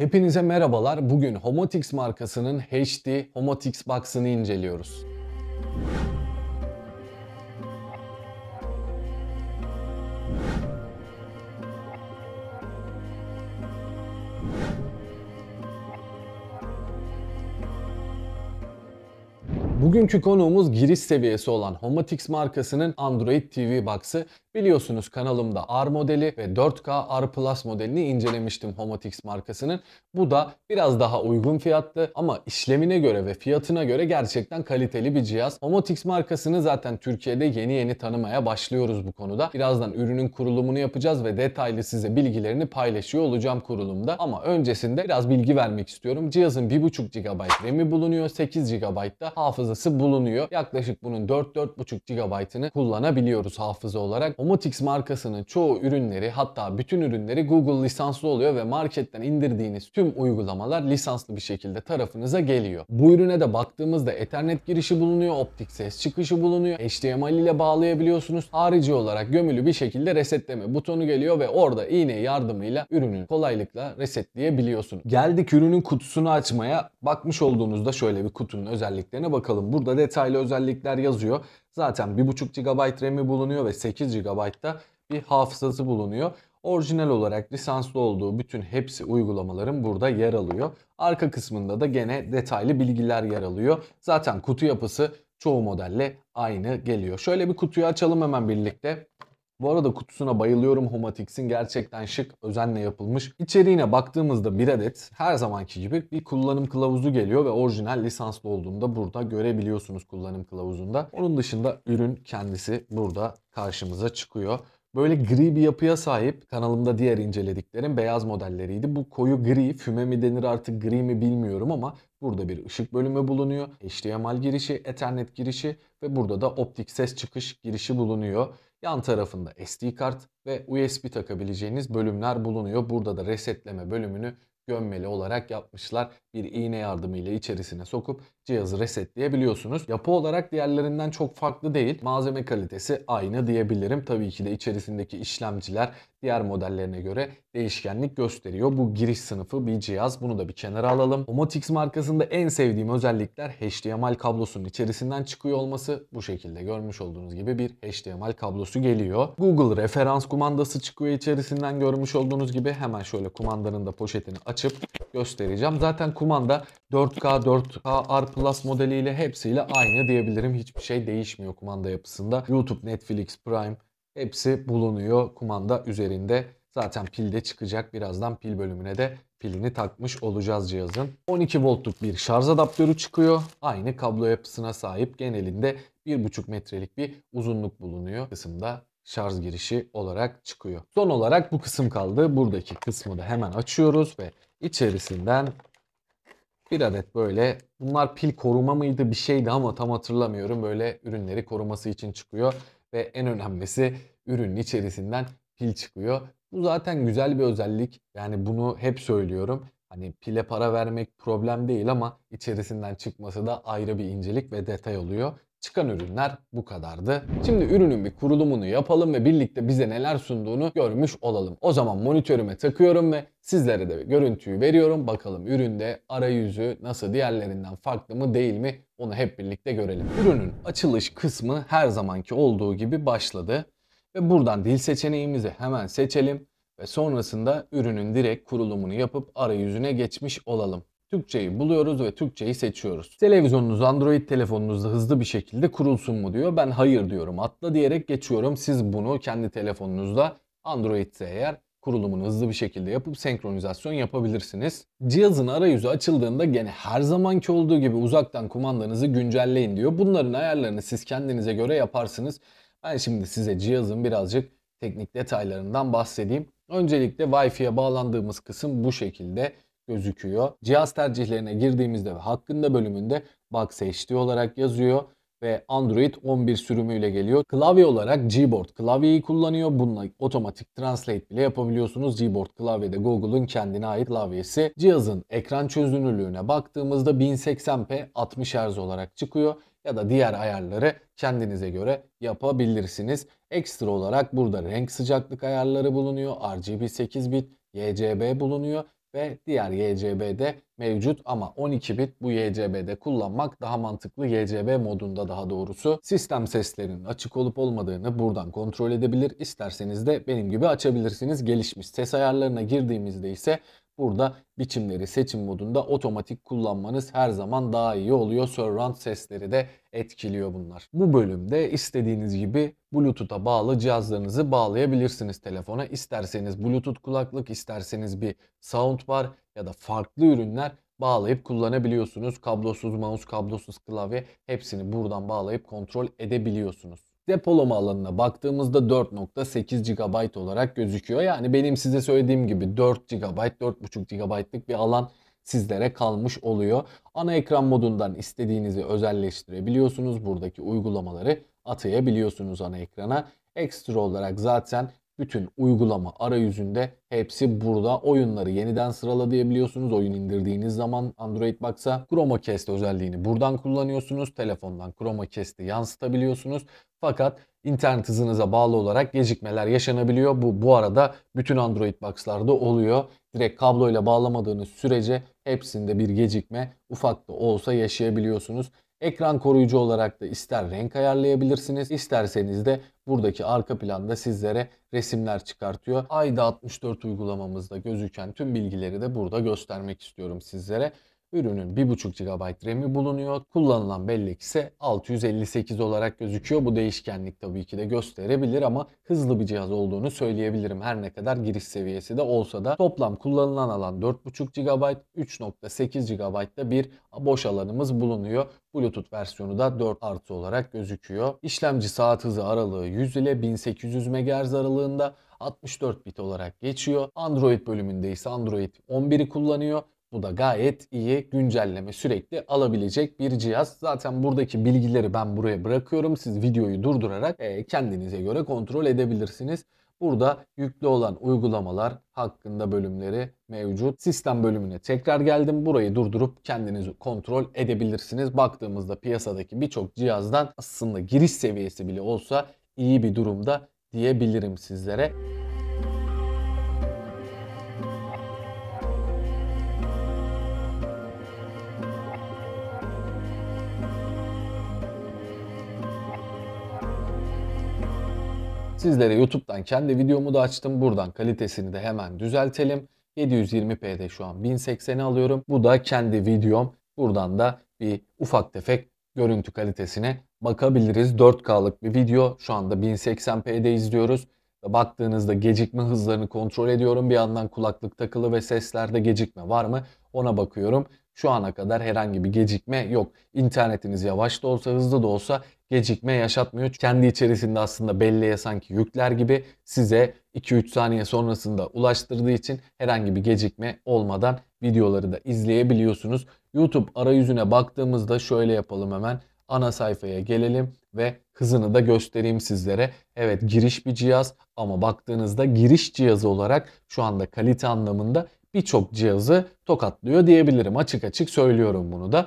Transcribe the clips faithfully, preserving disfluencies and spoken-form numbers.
Hepinize merhabalar. Bugün Homatics markasının H D Homatics Box'ını inceliyoruz. Bugünkü konuğumuz giriş seviyesi olan Homatics markasının Android T V Box'ı. Biliyorsunuz kanalımda R modeli ve dört K R Plus modelini incelemiştim Homatics markasının. Bu da biraz daha uygun fiyatlı ama işlemine göre ve fiyatına göre gerçekten kaliteli bir cihaz. Homatics markasını zaten Türkiye'de yeni yeni tanımaya başlıyoruz bu konuda. Birazdan ürünün kurulumunu yapacağız ve detaylı size bilgilerini paylaşıyor olacağım kurulumda. Ama öncesinde biraz bilgi vermek istiyorum. Cihazın bir buçuk gigabayt RAM'i bulunuyor. sekiz gigabayt da hafızası bulunuyor. Yaklaşık bunun dört dört buçuk gigabaytını kullanabiliyoruz hafıza olarak. Homatics markasının çoğu ürünleri, hatta bütün ürünleri Google lisanslı oluyor ve marketten indirdiğiniz tüm uygulamalar lisanslı bir şekilde tarafınıza geliyor. Bu ürüne de baktığımızda Ethernet girişi bulunuyor, optik ses çıkışı bulunuyor, H D M I ile bağlayabiliyorsunuz. Harici olarak gömülü bir şekilde resetleme butonu geliyor ve orada iğne yardımıyla ürünü kolaylıkla resetleyebiliyorsunuz. Geldik ürünün kutusunu açmaya. Bakmış olduğunuzda şöyle bir kutunun özelliklerine bakalım. Burada detaylı özellikler yazıyor. Zaten bir buçuk gigabayt RAM'i bulunuyor ve sekiz gigabaytta bir hafızası bulunuyor. Orijinal olarak lisanslı olduğu bütün hepsi uygulamaların burada yer alıyor. Arka kısmında da gene detaylı bilgiler yer alıyor. Zaten kutu yapısı çoğu modelle aynı geliyor. Şöyle bir kutuyu açalım hemen birlikte. Bu arada kutusuna bayılıyorum Homatics'in, gerçekten şık, özenle yapılmış. İçeriğine baktığımızda bir adet her zamanki gibi bir kullanım kılavuzu geliyor ve orijinal lisanslı olduğunda burada görebiliyorsunuz kullanım kılavuzunda. Onun dışında ürün kendisi burada karşımıza çıkıyor. Böyle gri bir yapıya sahip. Kanalımda diğer incelediklerim beyaz modelleriydi. Bu koyu gri, füme mi denir artık, gri mi bilmiyorum ama burada bir ışık bölümü bulunuyor. H D M I girişi, Ethernet girişi ve burada da optik ses çıkış girişi bulunuyor. Yan tarafında S D kart ve U S B takabileceğiniz bölümler bulunuyor. Burada da resetleme bölümünü gömmeli olarak yapmışlar. Bir iğne yardımıyla içerisine sokup cihazı resetleyebiliyorsunuz. Yapı olarak diğerlerinden çok farklı değil. Malzeme kalitesi aynı diyebilirim. Tabii ki de içerisindeki işlemciler diğer modellerine göre değişkenlik gösteriyor. Bu giriş sınıfı bir cihaz. Bunu da bir kenara alalım. Homatics markasında en sevdiğim özellikler H D M I kablosunun içerisinden çıkıyor olması. Bu şekilde görmüş olduğunuz gibi bir H D M I kablosu geliyor. Google referans kumandası çıkıyor içerisinden görmüş olduğunuz gibi. Hemen şöyle kumandanın da poşetini açıp göstereceğim. Zaten kumanda dört K, dört K R Plus modeliyle hepsiyle aynı diyebilirim. Hiçbir şey değişmiyor kumanda yapısında. YouTube, Netflix, Prime hepsi bulunuyor kumanda üzerinde. Zaten pil de çıkacak. Birazdan pil bölümüne de pilini takmış olacağız cihazın. on iki voltluk bir şarj adaptörü çıkıyor. Aynı kablo yapısına sahip. Genelinde bir buçuk metrelik bir uzunluk bulunuyor. Kısımda şarj girişi olarak çıkıyor. Son olarak bu kısım kaldı. Buradaki kısmı da hemen açıyoruz ve içerisinden bir adet böyle, bunlar pil koruma mıydı bir şeydi ama tam hatırlamıyorum. Böyle ürünleri koruması için çıkıyor ve en önemlisi ürünün içerisinden pil çıkıyor. Bu zaten güzel bir özellik. Yani bunu hep söylüyorum. Hani pile para vermek problem değil ama içerisinden çıkması da ayrı bir incelik ve detay oluyor. Çıkan ürünler bu kadardı. Şimdi ürünün bir kurulumunu yapalım ve birlikte bize neler sunduğunu görmüş olalım. O zaman monitörüme takıyorum ve sizlere de görüntüyü veriyorum. Bakalım üründe arayüzü nasıl, diğerlerinden farklı mı değil mi, onu hep birlikte görelim. Ürünün açılış kısmı her zamanki olduğu gibi başladı. Ve buradan dil seçeneğimizi hemen seçelim. Ve sonrasında ürünün direkt kurulumunu yapıp arayüzüne geçmiş olalım. Türkçeyi buluyoruz ve Türkçeyi seçiyoruz. Televizyonunuz Android telefonunuzda hızlı bir şekilde kurulsun mu diyor. Ben hayır diyorum, atla diyerek geçiyorum. Siz bunu kendi telefonunuzda Android ise eğer kurulumunu hızlı bir şekilde yapıp senkronizasyon yapabilirsiniz. Cihazın arayüzü açıldığında gene her zamanki olduğu gibi uzaktan kumandanızı güncelleyin diyor. Bunların ayarlarını siz kendinize göre yaparsınız. Ben şimdi size cihazın birazcık teknik detaylarından bahsedeyim. Öncelikle Wi-Fi'ye bağlandığımız kısım bu şekilde gözüküyor. Cihaz tercihlerine girdiğimizde ve hakkında bölümünde Box H D olarak yazıyor ve Android on bir sürümüyle geliyor. Klavye olarak Gboard klavyeyi kullanıyor. Bununla otomatik translate bile yapabiliyorsunuz. Gboard klavyede Google'un kendine ait klavyesi. Cihazın ekran çözünürlüğüne baktığımızda bin seksen p altmış hertz olarak çıkıyor. Ya da diğer ayarları kendinize göre yapabilirsiniz. Ekstra olarak burada renk sıcaklık ayarları bulunuyor. R G B sekiz bit, Y C B bulunuyor. ve diğer Y C B'de mevcut ama on iki bit bu Y C B'de kullanmak daha mantıklı, Y C B modunda daha doğrusu. Sistem seslerinin açık olup olmadığını buradan kontrol edebilir. İsterseniz de benim gibi açabilirsiniz. Gelişmiş ses ayarlarına girdiğimizde ise burada biçimleri seçim modunda otomatik kullanmanız her zaman daha iyi oluyor. Surround sesleri de etkiliyor bunlar. Bu bölümde istediğiniz gibi Bluetooth'a bağlı cihazlarınızı bağlayabilirsiniz telefona. İsterseniz Bluetooth kulaklık, isterseniz bir soundbar ya da farklı ürünler bağlayıp kullanabiliyorsunuz. Kablosuz mouse, kablosuz klavye, hepsini buradan bağlayıp kontrol edebiliyorsunuz. Depolama alanına baktığımızda dört nokta sekiz gigabayt olarak gözüküyor. Yani benim size söylediğim gibi dört gigabayt, dört buçuk gigabaytlık bir alan sizlere kalmış oluyor. Ana ekran modundan istediğinizi özelleştirebiliyorsunuz. Buradaki uygulamaları atayabiliyorsunuz ana ekrana. Ekstra olarak zaten bütün uygulama arayüzünde hepsi burada. Oyunları yeniden sırala diyebiliyorsunuz. Oyun indirdiğiniz zaman Android Box'a Chromecast özelliğini buradan kullanıyorsunuz. Telefondan Chromecast'i yansıtabiliyorsunuz. Fakat internet hızınıza bağlı olarak gecikmeler yaşanabiliyor. Bu bu arada bütün Android Box'larda oluyor. Direkt kabloyla bağlamadığınız sürece hepsinde bir gecikme ufak da olsa yaşayabiliyorsunuz. Ekran koruyucu olarak da ister renk ayarlayabilirsiniz, isterseniz de buradaki arka planda sizlere resimler çıkartıyor. A Y D altmış dört uygulamamızda gözüken tüm bilgileri de burada göstermek istiyorum sizlere. Ürünün bir buçuk gigabayt RAM'i bulunuyor. Kullanılan bellek ise altı yüz elli sekiz olarak gözüküyor. Bu değişkenlik tabii ki de gösterebilir ama hızlı bir cihaz olduğunu söyleyebilirim. Her ne kadar giriş seviyesi de olsa da toplam kullanılan alan dört buçuk gigabayt, üç nokta sekiz gigabaytta bir boş alanımız bulunuyor. Bluetooth versiyonu da dört artı olarak gözüküyor. İşlemci saat hızı aralığı yüz ile bin sekiz yüz megahertz aralığında altmış dört bit olarak geçiyor. Android bölümünde ise Android on bir'i kullanıyor. Bu da gayet iyi, güncelleme sürekli alabilecek bir cihaz. Zaten buradaki bilgileri ben buraya bırakıyorum. Siz videoyu durdurarak kendinize göre kontrol edebilirsiniz. Burada yüklü olan uygulamalar hakkında bölümleri mevcut. Sistem bölümüne tekrar geldim. Burayı durdurup kendinizi kontrol edebilirsiniz. Baktığımızda piyasadaki birçok cihazdan aslında giriş seviyesi bile olsa iyi bir durumda diyebilirim sizlere. Sizlere YouTube'dan kendi videomu da açtım. Buradan kalitesini de hemen düzeltelim. yedi yüz yirmi p'de şu an bin seksen'i alıyorum. Bu da kendi videom. Buradan da bir ufak tefek görüntü kalitesine bakabiliriz. dört K'lık bir video. Şu anda bin seksen p'de izliyoruz. Baktığınızda gecikme hızlarını kontrol ediyorum. Bir yandan kulaklık takılı ve seslerde gecikme var mı ona bakıyorum. Şu ana kadar herhangi bir gecikme yok. İnternetiniz yavaş da olsa hızlı da olsa gecikme yaşatmıyor. Kendi içerisinde aslında belleğe sanki yükler gibi size iki üç saniye sonrasında ulaştırdığı için herhangi bir gecikme olmadan videoları da izleyebiliyorsunuz. YouTube arayüzüne baktığımızda şöyle yapalım hemen. Ana sayfaya gelelim ve hızını da göstereyim sizlere. Evet, giriş bir cihaz ama baktığınızda giriş cihazı olarak şu anda kalite anlamında birçok cihazı tokatlıyor diyebilirim. Açık açık söylüyorum bunu da.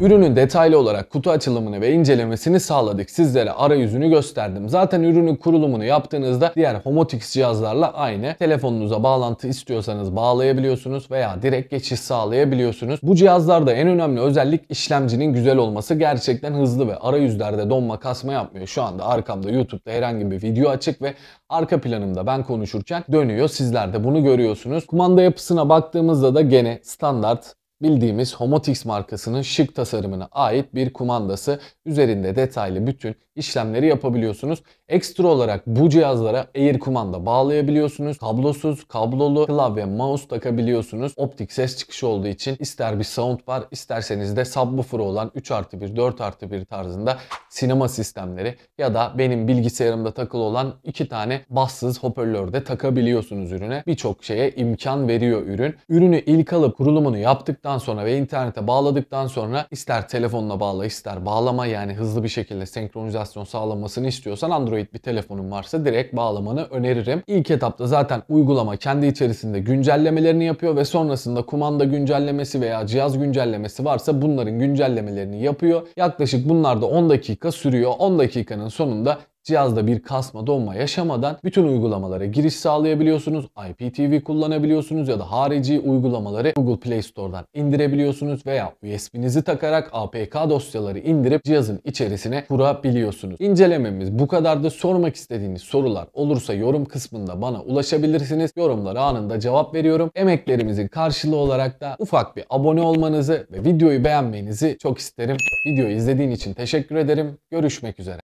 Ürünün detaylı olarak kutu açılımını ve incelemesini sağladık. Sizlere arayüzünü gösterdim. Zaten ürünün kurulumunu yaptığınızda diğer Homatics cihazlarla aynı. Telefonunuza bağlantı istiyorsanız bağlayabiliyorsunuz veya direkt geçiş sağlayabiliyorsunuz. Bu cihazlarda en önemli özellik işlemcinin güzel olması. Gerçekten hızlı ve arayüzlerde donma kasma yapmıyor. Şu anda arkamda YouTube'da herhangi bir video açık ve arka planımda ben konuşurken dönüyor. Sizler de bunu görüyorsunuz. Kumanda yapısına baktığımızda da gene standart bildiğimiz Homatics markasının şık tasarımına ait bir kumandası. Üzerinde detaylı bütün işlemleri yapabiliyorsunuz. Ekstra olarak bu cihazlara Air kumanda bağlayabiliyorsunuz. Kablosuz, kablolu klavye, mouse takabiliyorsunuz. Optik ses çıkışı olduğu için ister bir soundbar, isterseniz de subwoofer olan üç artı bir, dört artı bir tarzında sinema sistemleri ya da benim bilgisayarımda takılı olan iki tane bassız hoparlör de takabiliyorsunuz ürüne. Birçok şeye imkan veriyor ürün. Ürünü ilk alıp kurulumunu yaptıktan sonra ve internete bağladıktan sonra ister telefonla bağla ister bağlama, yani hızlı bir şekilde senkronizasyon sağlamasını istiyorsan Android bir telefonun varsa direkt bağlamanı öneririm. İlk etapta zaten uygulama kendi içerisinde güncellemelerini yapıyor ve sonrasında kumanda güncellemesi veya cihaz güncellemesi varsa bunların güncellemelerini yapıyor. Yaklaşık bunlar da on dakika sürüyor. on dakikanın sonunda Cihazda bir kasma, donma yaşamadan bütün uygulamalara giriş sağlayabiliyorsunuz. I P T V kullanabiliyorsunuz ya da harici uygulamaları Google Play Store'dan indirebiliyorsunuz veya U S B'nizi takarak A P K dosyaları indirip cihazın içerisine kurabiliyorsunuz. İncelememiz bu kadardı. Sormak istediğiniz sorular olursa yorum kısmında bana ulaşabilirsiniz. Yorumlara anında cevap veriyorum. Emeklerimizin karşılığı olarak da ufak bir abone olmanızı ve videoyu beğenmenizi çok isterim. Videoyu izlediğin için teşekkür ederim. Görüşmek üzere.